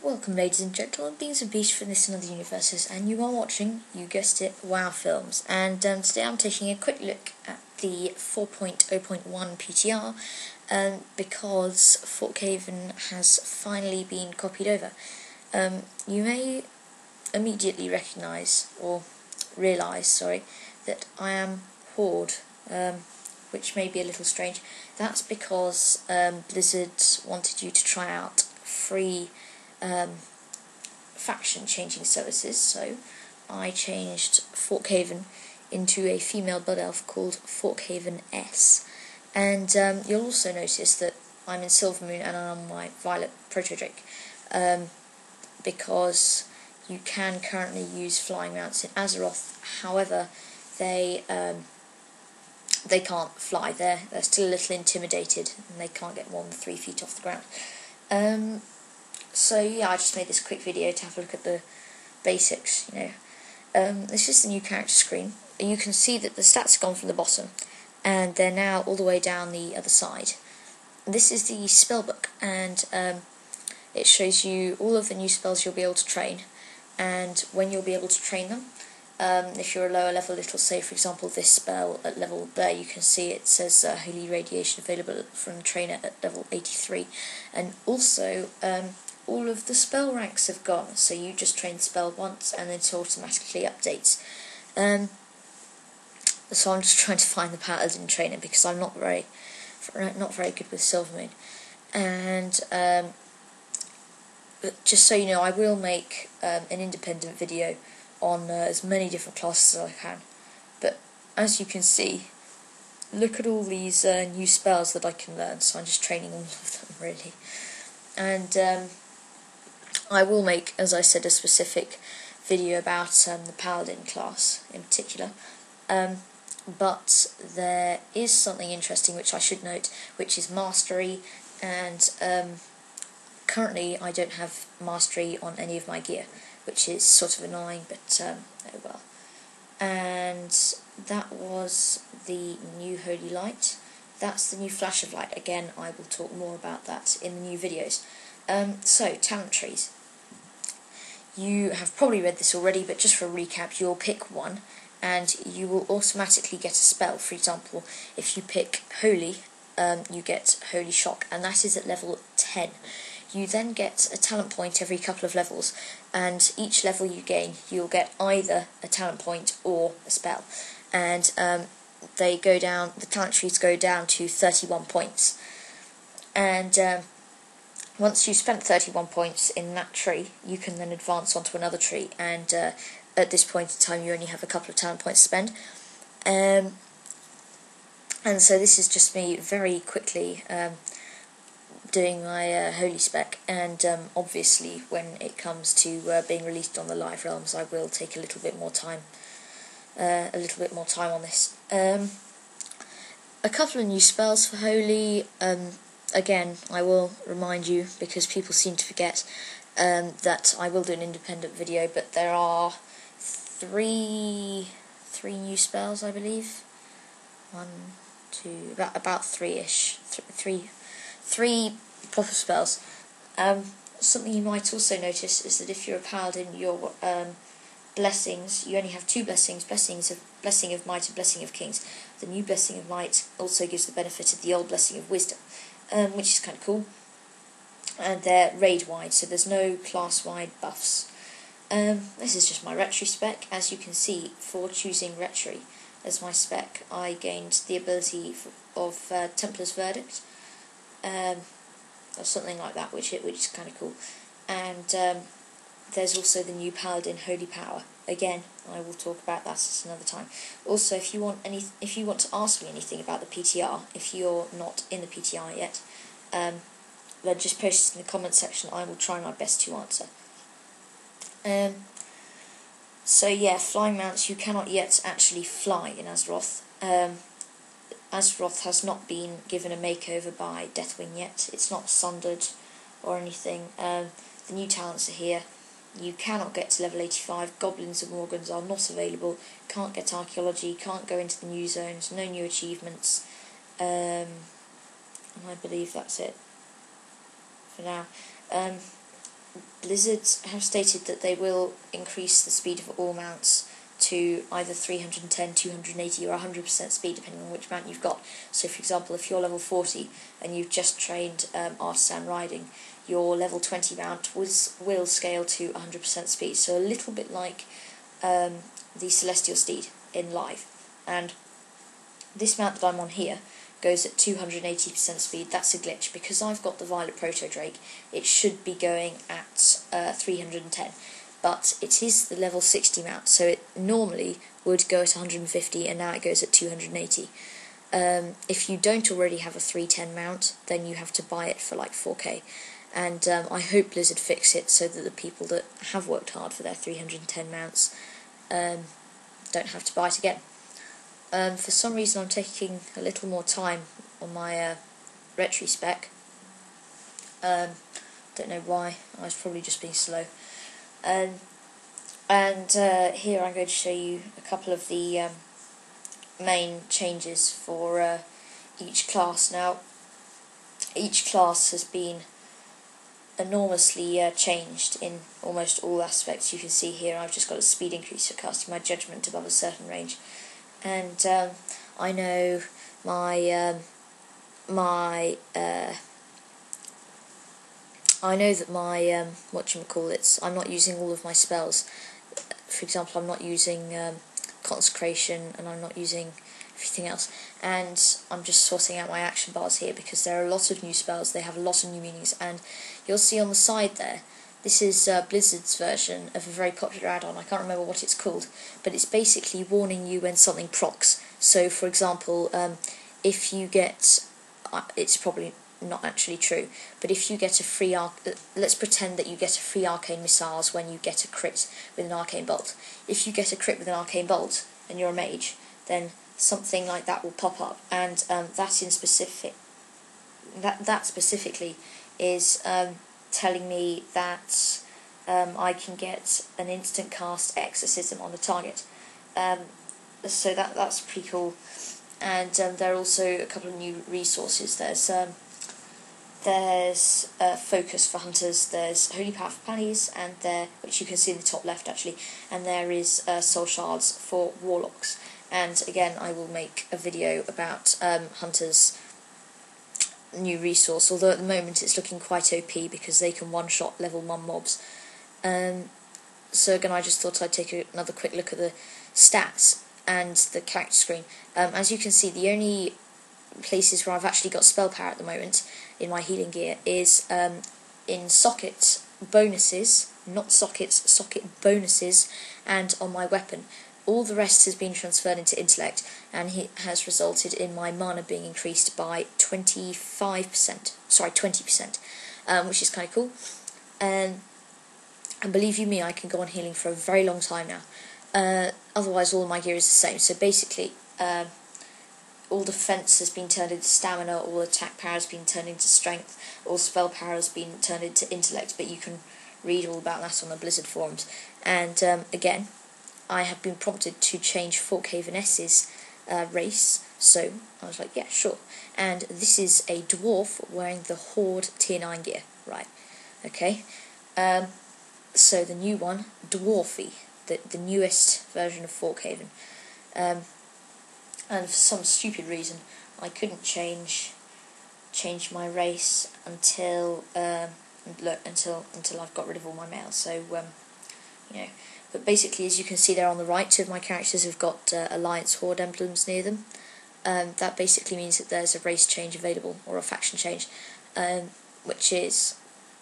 Welcome, ladies and gentlemen, beings and beasts from this and other universes, and you are watching, you guessed it, Wow Films. And today I'm taking a quick look at the 4.0.1 PTR, because Forkhaven has finally been copied over. You may immediately recognise, or realise, sorry, that I am Horde, which may be a little strange. That's because Blizzard wanted you to try out free faction changing services, so I changed Forkhaven into a female blood elf called Forkhaven S. And you'll also notice that I'm in Silvermoon and I'm on my Violet Protodrake, because you can currently use flying mounts in Azeroth. However, they can't fly. They're still a little intimidated and they can't get more than 3 feet off the ground. So yeah, I just made this quick video to have a look at the basics, you know. This is the new character screen, and you can see that the stats have gone from the bottom, and they're now all the way down the other side. This is the spell book, and it shows you all of the new spells you'll be able to train, and when you'll be able to train them. If you're a lower level, it'll say, for example, this spell at level there, you can see it says Holy Radiation available from trainer at level 83. And also, all of the spell ranks have gone, so you just train the spell once and then it automatically updates. So I'm just trying to find the pattern in trainer because I'm not very good with Silvermoon. And just so you know, I will make an independent video on as many different classes as I can, but as you can see, look at all these new spells that I can learn, so I'm just training all of them really. And I will make, as I said, a specific video about the Paladin class in particular, but there is something interesting which I should note, which is mastery, and currently I don't have mastery on any of my gear, which is sort of annoying, but oh well. And that was the new Holy Light. That's the new Flash of Light. Again, I will talk more about that in the new videos. So, talent trees. You have probably read this already, but just for a recap, you'll pick one, and you will automatically get a spell. For example, if you pick Holy, you get Holy Shock, and that is at level 10. You then get a talent point every couple of levels, and each level you gain, you'll get either a talent point or a spell. And they go down, the talent trees go down to 31 points. And once you've spent 31 points in that tree, you can then advance onto another tree. And at this point in time, you only have a couple of talent points to spend. And so this is just me very quickly doing my Holy spec, and obviously when it comes to being released on the live realms, I will take a little bit more time on this. A couple of new spells for Holy. Again, I will remind you, because people seem to forget, that I will do an independent video, but there are three new spells, I believe. One, two, about three-ish. Three proper spells. Something you might also notice is that if you're a paladin, your blessings, you only have two blessings, Blessing of Might and Blessing of Kings. The new Blessing of Might also gives the benefit of the old Blessing of Wisdom, which is kind of cool. And they're raid-wide, so there's no class-wide buffs. This is just my Retry spec. As you can see, for choosing Retry as my spec, I gained the ability of Templar's Verdict, or something like that, which is kind of cool. And there's also the new Paladin Holy Power. Again, I will talk about that at another time. Also, if you want to ask me anything about the PTR, if you're not in the PTR yet, then just post it in the comment section. I will try my best to answer. So yeah, flying mounts, you cannot yet actually fly in Azeroth. Azeroth has not been given a makeover by Deathwing yet. It's not sundered or anything. The new talents are here. You cannot get to level 85. Goblins and Morgans are not available. Can't get archaeology. Can't go into the new zones. No new achievements. And I believe that's it for now. Blizzards have stated that they will increase the speed of all mounts to either 310, 280 or 100% speed, depending on which mount you've got. So for example, if you're level 40 and you've just trained Artisan Riding, your level 20 mount will scale to 100% speed. So a little bit like the Celestial Steed in Live. And this mount that I'm on here goes at 280% speed. That's a glitch. Because I've got the Violet Protodrake, it should be going at 310. But it is the level 60 mount, so it normally would go at 150, and now it goes at 280. If you don't already have a 310 mount, then you have to buy it for like 4k. And I hope Blizzard fix it so that the people that have worked hard for their 310 mounts don't have to buy it again. For some reason I'm taking a little more time on my retrospec. Don't know why, I was probably just being slow. And here I'm going to show you a couple of the main changes for each class. Now, each class has been enormously changed in almost all aspects. You can see here I've just got a speed increase for casting my judgment above a certain range, and I know my I'm not using all of my spells. For example, I'm not using Consecration, and I'm not using everything else. And I'm just sorting out my action bars here because there are a lot of new spells, they have a lot of new meanings, and you'll see on the side there, this is Blizzard's version of a very popular add-on. I can't remember what it's called, but it's basically warning you when something procs. So, for example, if you get... it's probably not actually true, but if you get a free let's pretend that you get a free arcane missiles when you get a crit with an arcane bolt. If you get a crit with an arcane bolt and you're a mage, then something like that will pop up, and that specifically is telling me that I can get an instant cast Exorcism on the target. So that's pretty cool. And there are also a couple of new resources. There's Focus for Hunters, there's Holy Power for Panties, and which you can see in the top left actually, and there is Soul Shards for Warlocks. And again, I will make a video about Hunters' new resource, although at the moment it's looking quite OP because they can one-shot level 1 mobs. So again, I just thought I'd take another quick look at the stats and the character screen. As you can see, the only places where I've actually got spell power at the moment in my healing gear is in sockets bonuses, not sockets, socket bonuses, and on my weapon. All the rest has been transferred into intellect, and it has resulted in my mana being increased by 20%, which is kind of cool. And believe you me, I can go on healing for a very long time now. Otherwise, all of my gear is the same. So basically, all defense has been turned into stamina, all attack power has been turned into strength, all spell power has been turned into intellect, but you can read all about that on the Blizzard forums. And again, I have been prompted to change Forkhaven's race, so I was like, yeah, sure. And this is a dwarf wearing the Horde tier 9 gear, right? Okay. So the new one, Dwarfy, the newest version of Forkhaven. And for some stupid reason, I couldn't change my race until I've got rid of all my males. So you know, but basically, as you can see there on the right, two of my characters have got Alliance Horde emblems near them. That basically means that there's a race change available, or a faction change, which is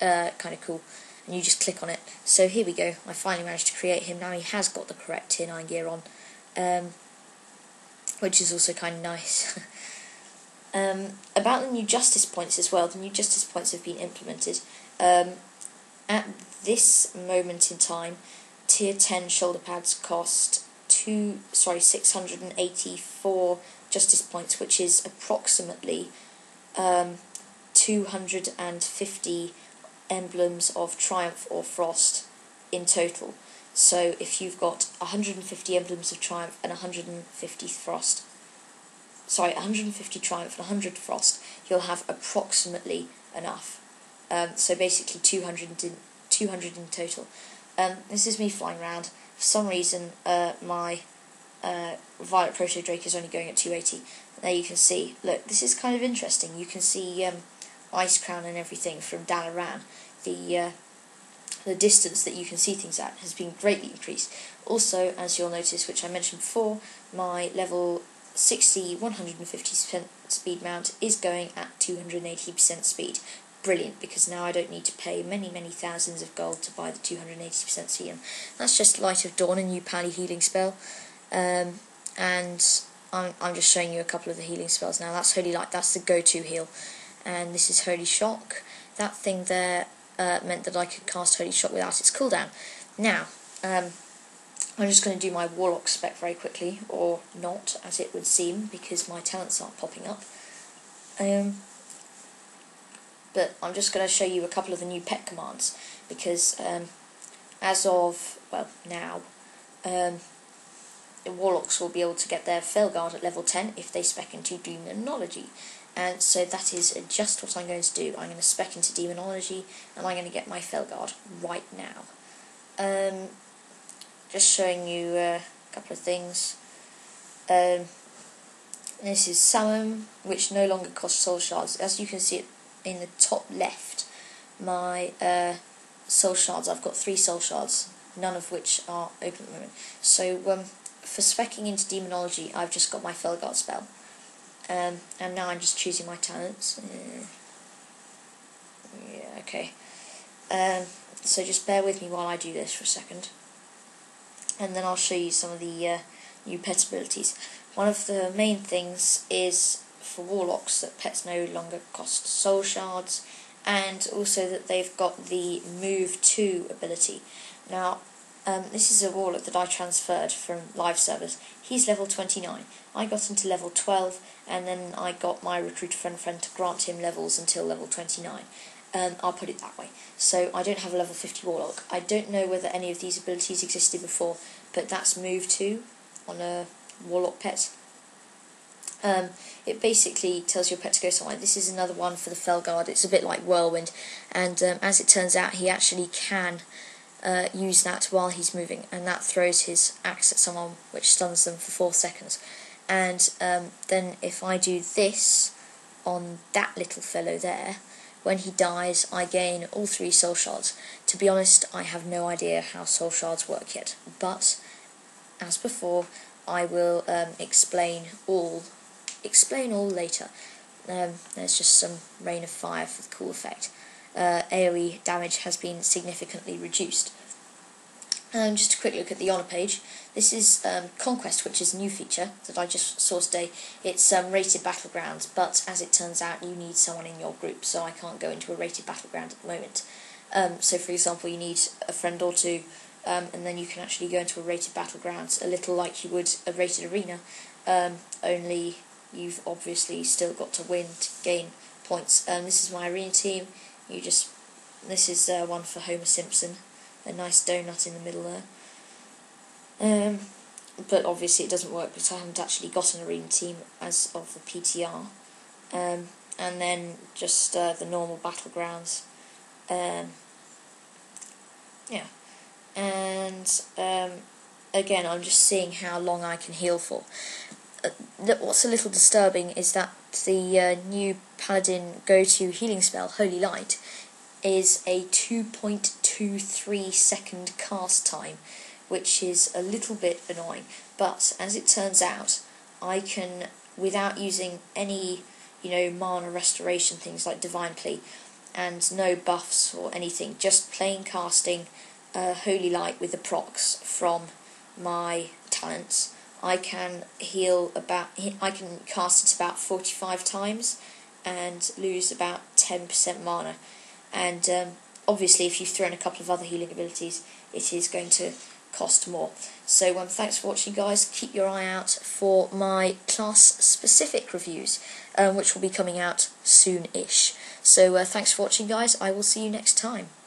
kind of cool. And you just click on it. So here we go. I finally managed to create him. Now he has got the correct tier 9 gear on. Which is also kind of nice. About the new justice points as well, the new justice points have been implemented. At this moment in time, tier 10 shoulder pads cost 684 justice points, which is approximately 250 emblems of Triumph or Frost in total. So if you've got 150 emblems of Triumph and 150 Triumph and 100 Frost, you'll have approximately enough. So basically 200 200 in total. This is me flying around. For some reason, my Violet Protodrake is only going at 280. There you can see, look, this is kind of interesting. You can see Ice Crown and everything from Dalaran. The distance that you can see things at has been greatly increased. Also, as you'll notice, which I mentioned before, my level 60 150% speed mount is going at 280% speed. Brilliant, because now I don't need to pay many thousands of gold to buy the 280% speed. That's just Light of Dawn, a new pally healing spell, and I'm just showing you a couple of the healing spells now. That's Holy Light, that's the go-to heal, and this is Holy Shock. That thing there meant that I could cast Holy Shock without its cooldown. Now, I'm just going to do my Warlock spec very quickly, or not, as it would seem, because my talents aren't popping up. But I'm just going to show you a couple of the new pet commands, because as of, well, now, the Warlocks will be able to get their Felguard at level 10 if they spec into Demonology. And so that is just what I'm going to do. I'm going to spec into Demonology, and I'm going to get my Felguard right now. Just showing you a couple of things. This is Samum, which no longer costs soul shards. As you can see in the top left, my soul shards, I've got 3 soul shards, none of which are open at the moment. So for speccing into Demonology, I've just got my Felguard spell. And now I'm just choosing my talents. Yeah, okay. So just bear with me while I do this for a second, and then I'll show you some of the new pet abilities. One of the main things is for Warlocks that pets no longer cost soul shards, and also that they've got the move 2 ability. Now, this is a Warlock that I transferred from live servers. He's level 29. I got him to level 12, and then I got my recruiter friend to grant him levels until level 29. I'll put it that way. So I don't have a level 50 Warlock. I don't know whether any of these abilities existed before, but that's move 2 on a Warlock pet. It basically tells your pet to go somewhere. This is another one for the Felguard. It's a bit like Whirlwind, and as it turns out, he actually can use that while he's moving, and that throws his axe at someone, which stuns them for 4 seconds. And then if I do this on that little fellow there, when he dies, I gain all 3 soul shards. To be honest, I have no idea how soul shards work yet, but as before, I will explain all later. There's just some rain of fire for the cool effect. AoE damage has been significantly reduced. Just a quick look at the honour page. This is Conquest, which is a new feature that I just saw today. It's rated battlegrounds, but as it turns out, you need someone in your group, so I can't go into a rated battleground at the moment. So, for example, you need a friend or two, and then you can actually go into a rated battlegrounds, a little like you would a rated arena, only you've obviously still got to win to gain points. This is my arena team. This is one for Homer Simpson, a nice donut in the middle there. But obviously it doesn't work because I haven't actually got an arena team as of the PTR. And then just the normal battlegrounds. Yeah, and again, I'm just seeing how long I can heal for. What's a little disturbing is that the new Paladin go-to healing spell, Holy Light, is a 2.23 second cast time, which is a little bit annoying. But as it turns out, I can, without using any, mana restoration things like Divine Plea, and no buffs or anything, just plain casting Holy Light with the procs from my talents, I can heal about. I can cast it about 45 times, and lose about 10% mana. And obviously, if you throw in a couple of other healing abilities, it is going to cost more. So thanks for watching, guys. Keep your eye out for my class-specific reviews, which will be coming out soon-ish. So thanks for watching, guys. I will see you next time.